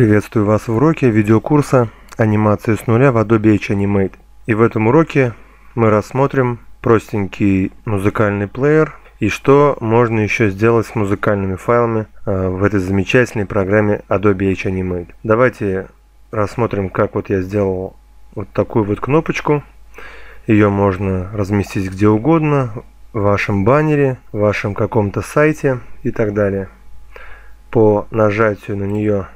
Приветствую вас в уроке видеокурса «Анимация с нуля» в Adobe Edge Animate. И в этом уроке мы рассмотрим простенький музыкальный плеер и что можно еще сделать с музыкальными файлами в этой замечательной программе Adobe Edge Animate. Давайте рассмотрим, как вот я сделал вот такую вот кнопочку. Ее можно разместить где угодно, в вашем баннере, в вашем каком-то сайте и так далее. По нажатию на нее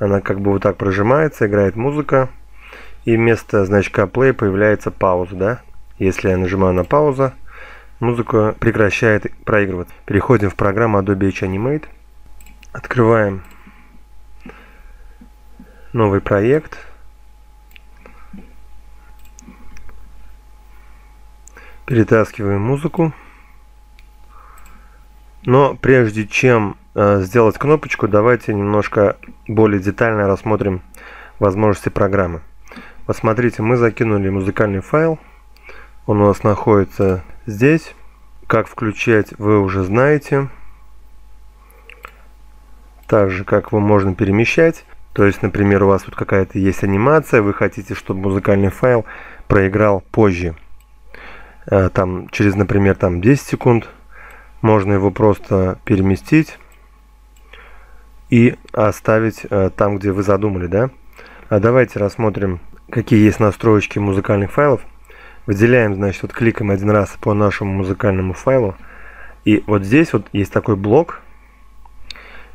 она как бы вот так прожимается, играет музыка, и вместо значка play появляется пауза, да? Если я нажимаю на паузу, музыка прекращает проигрываться. Переходим в программу Adobe Edge Animate, открываем новый проект, перетаскиваем музыку, но прежде чем сделать кнопочку, давайте немножко более детально рассмотрим возможности программы. Посмотрите, мы закинули музыкальный файл, он у нас находится здесь. Как включать, вы уже знаете, так же как его можно перемещать. То есть, например, у вас тут какая-то есть анимация, вы хотите, чтобы музыкальный файл проиграл позже, там через, например, там 10 секунд, можно его просто переместить и оставить там, где вы задумали, да? А давайте рассмотрим, какие есть настроечки музыкальных файлов. Выделяем, значит, вот кликаем один раз по нашему музыкальному файлу. И вот здесь вот есть такой блок.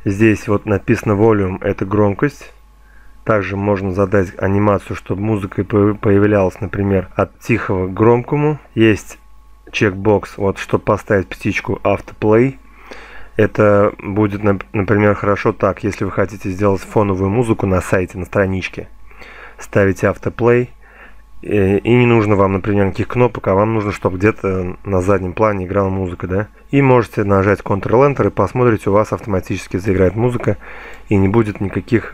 Здесь вот написано volume, это громкость. Также можно задать анимацию, чтобы музыка появлялась, например, от тихого к громкому. Есть чекбокс, вот, чтобы поставить птичку автоплей. Это будет, например, хорошо так, если вы хотите сделать фоновую музыку на сайте, на страничке. Ставите автоплей, и не нужно вам, например, никаких кнопок, а вам нужно, чтобы где-то на заднем плане играла музыка, да? И можете нажать Ctrl-Enter и посмотрите, у вас автоматически заиграет музыка, и не будет никаких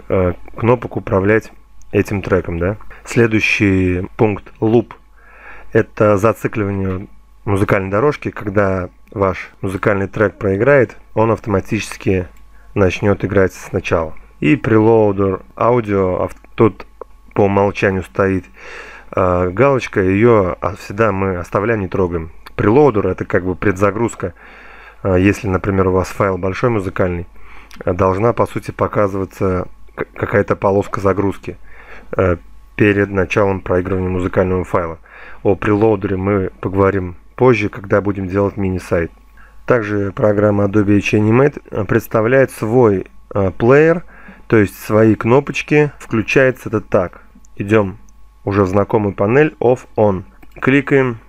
кнопок управлять этим треком, да? Следующий пункт – loop. Это зацикливание музыкальной дорожки, когда ваш музыкальный трек проиграет, он автоматически начнет играть сначала. И прелоудер аудио, тут по умолчанию стоит галочка, ее всегда мы оставляем, не трогаем. Прелоудер — это как бы предзагрузка. Если, например, у вас файл большой музыкальный, должна по сути показываться какая-то полоска загрузки перед началом проигрывания музыкального файла. О прелоудере мы поговорим позже, когда будем делать мини-сайт. Также программа Adobe Edge Animate представляет свой плеер, то есть свои кнопочки. Включается это так. Идем уже в знакомую панель Off, On. Кликаем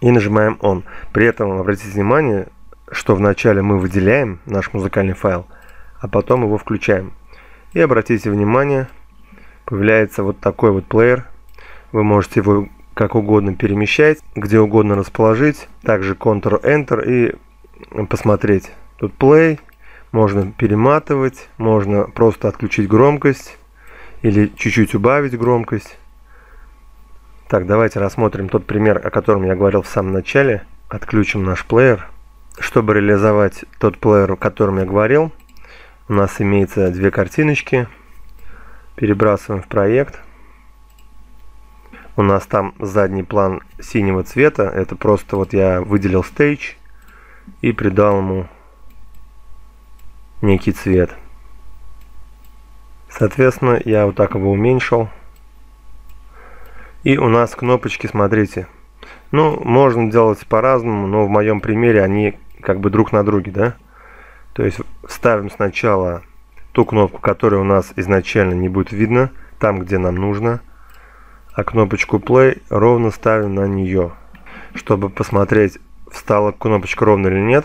и нажимаем On. При этом обратите внимание, что вначале мы выделяем наш музыкальный файл, а потом его включаем. И обратите внимание, появляется вот такой вот плеер. Вы можете его как угодно перемещать, где угодно расположить. Также Ctrl-Enter и посмотреть. Тут play, можно перематывать, можно просто отключить громкость или чуть-чуть убавить громкость. Так, давайте рассмотрим тот пример, о котором я говорил в самом начале. Отключим наш плеер. Чтобы реализовать тот плеер, о котором я говорил, у нас имеется две картиночки. Перебрасываем в проект. У нас там задний план синего цвета. Это просто вот я выделил стейдж и придал ему некий цвет. Соответственно, я вот так его уменьшил. И у нас кнопочки, смотрите. Ну, можно делать по-разному, но в моем примере они как бы друг на друге, да? То есть ставим сначала ту кнопку, которая у нас изначально не будет видно, там, где нам нужно. А кнопочку play ровно ставим на нее. Чтобы посмотреть, встала кнопочка ровно или нет,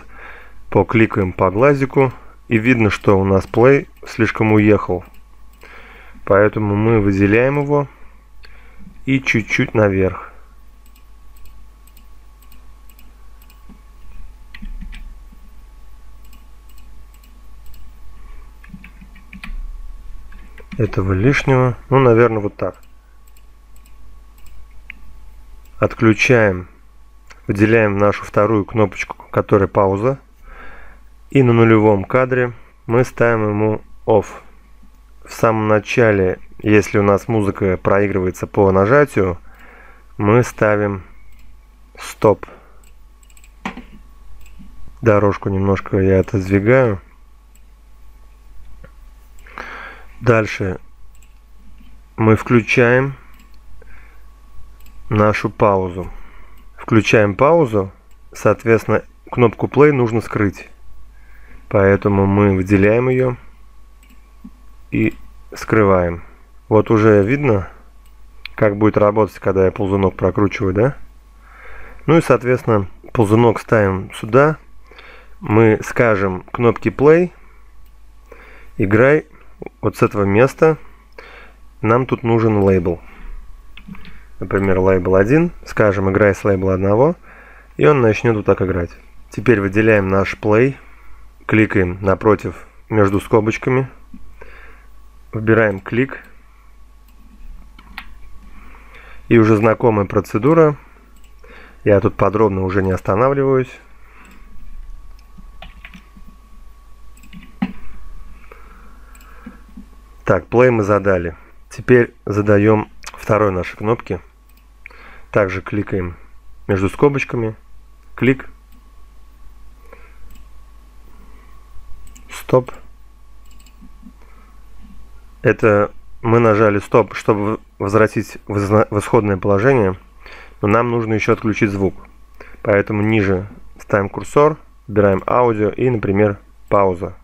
покликаем по глазику, и видно, что у нас play слишком уехал. Поэтому мы выделяем его и чуть-чуть наверх. Этого лишнего, ну, наверное, вот так. Отключаем, выделяем нашу вторую кнопочку, которая пауза, и на нулевом кадре мы ставим ему off. в самом начале, если у нас музыка проигрывается по нажатию, мы ставим стоп. Дорожку немножко я отодвигаю. Дальше мы включаем нашу паузу. Включаем паузу, соответственно, кнопку play нужно скрыть. Поэтому мы выделяем ее и скрываем. Вот уже видно, как будет работать, когда я ползунок прокручиваю, да? Ну и, соответственно, ползунок ставим сюда. Мы скажем кнопке play, играй вот с этого места. Нам тут нужен лейбл. Например, лейбл 1. Скажем, играй с лейбла 1. И он начнет вот так играть. Теперь выделяем наш play. Кликаем напротив между скобочками. Выбираем клик. И уже знакомая процедура. Я тут подробно уже не останавливаюсь. Так, play мы задали. Теперь задаем второй нашей кнопки. Также кликаем между скобочками. Клик. Стоп. Это мы нажали стоп, чтобы возвратить в исходное положение. Но нам нужно еще отключить звук. Поэтому ниже ставим курсор, выбираем аудио и, например, пауза.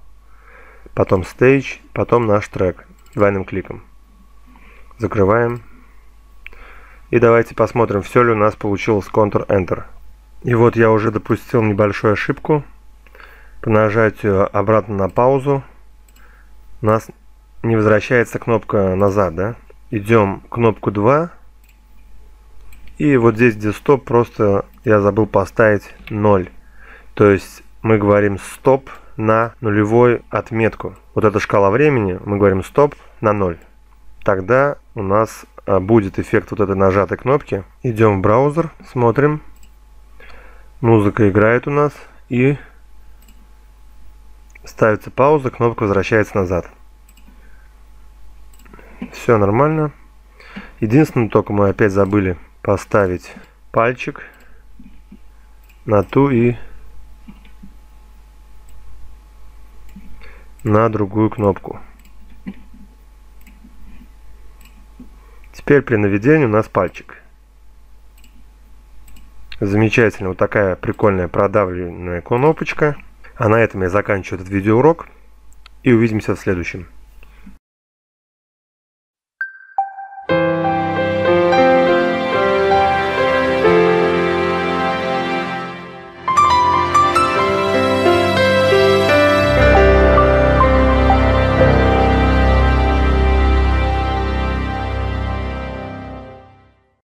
Потом stage, потом наш трек. Двойным кликом. Закрываем. И давайте посмотрим, все ли у нас получилось Ctrl-Enter. И вот я уже допустил небольшую ошибку. По нажатию обратно на паузу у нас не возвращается кнопка назад, да? Идем кнопку 2. И вот здесь, где стоп, просто я забыл поставить 0. То есть мы говорим стоп на нулевой отметку. Вот эта шкала времени, мы говорим стоп на 0. Тогда у нас будет эффект вот этой нажатой кнопки. Идем в браузер, смотрим. Музыка играет у нас. И ставится пауза, кнопка возвращается назад. Все нормально. Единственное, только мы опять забыли поставить пальчик на ту и на другую кнопку. Теперь при наведении у нас пальчик. Замечательно. Вот такая прикольная продавленная кнопочка. А на этом я заканчиваю этот видеоурок. И увидимся в следующем.